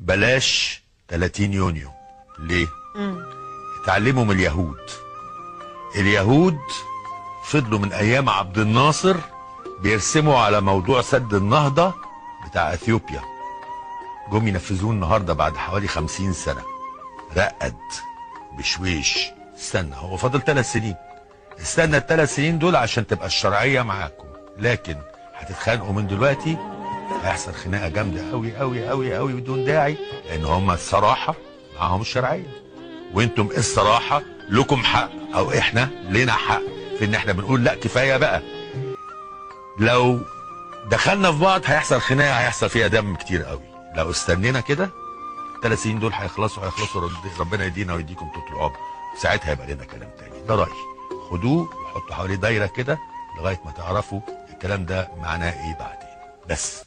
بلاش 30 يونيو. ليه؟ اتعلموا من اليهود. اليهود فضلوا من ايام عبد الناصر بيرسموا على موضوع سد النهضه بتاع اثيوبيا. جم ينفذوه النهارده بعد حوالي 50 سنه. رقد بشويش. استنى، هو فاضل 3 سنين. استنى ال3 سنين دول عشان تبقى الشرعيه معاكم، لكن هتتخانقوا من دلوقتي. هيحصل خناقه جامده قوي قوي قوي قوي بدون داعي، لان هم الصراحه معاهم الشرعيه. وانتم الصراحه لكم حق، او احنا لنا حق في ان احنا بنقول لا كفايه بقى. لو دخلنا في بعض هيحصل خناقه، هيحصل فيها دم كتير قوي. لو استنينا كده ال3 سنين دول هيخلصوا، ربنا يدينا ويديكم طول العمر. ساعتها هيبقى لنا كلام تاني. ده رايي، خدوه وحطوا حواليه دايره كده لغايه ما تعرفوا الكلام ده معناه ايه بعدين بس.